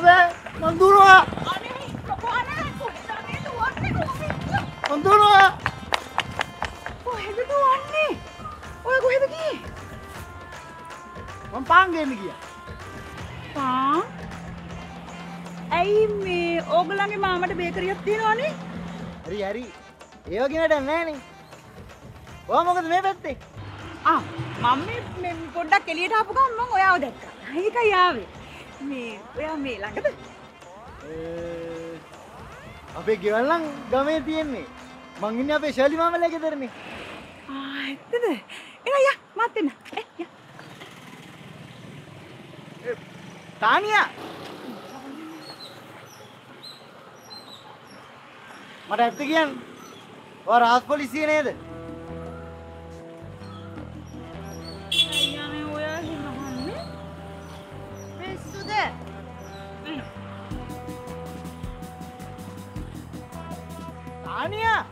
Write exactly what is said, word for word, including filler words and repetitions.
Tania, Tania!